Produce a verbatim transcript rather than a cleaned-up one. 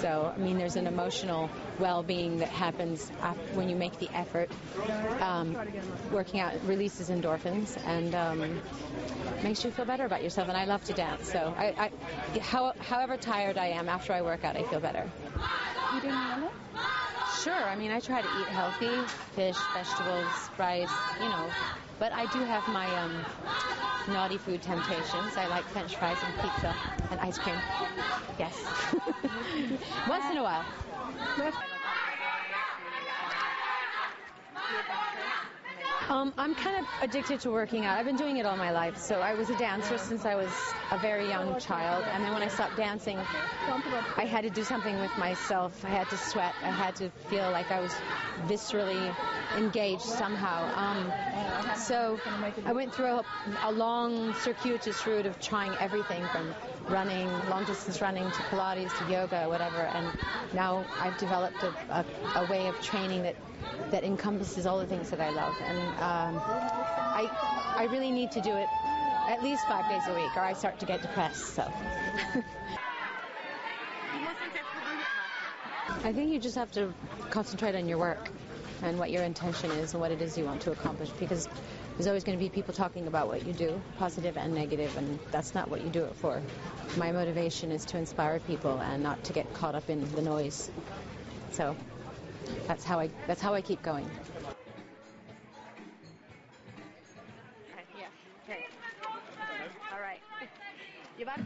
So, I mean, there's an emotional well-being that happens when you make the effort. Um, working out releases endorphins and um, makes you feel better about yourself. And I love to dance, so I, I, how, however tired I am, after I work out, I feel better. Eating normal? Sure. I mean, I try to eat healthy, fish, vegetables, rice, you know. But I do have my um, naughty food temptations. I like French fries and pizza and ice cream. Yes. Once in a while. Um, I'm kind of addicted to working out. I've been doing it all my life. So I was a dancer since I was a very young child. And then when I stopped dancing, I had to do something with myself. I had to sweat. I had to feel like I was viscerally engaged somehow. Um, so I went through a, a long, circuitous route of trying everything from running, long-distance running, to Pilates, to yoga, whatever. And now I've developed a, a, a way of training that that encompasses all the things that I love, and um, I I really need to do it at least five days a week, or I start to get depressed. So I think you just have to concentrate on your work and what your intention is and what it is you want to accomplish, because there's always going to be people talking about what you do, positive and negative, and that's not what you do it for. My motivation is to inspire people and not to get caught up in the noise. So. That's how I, that's how I keep going. Okay, yeah, okay. All right. You back?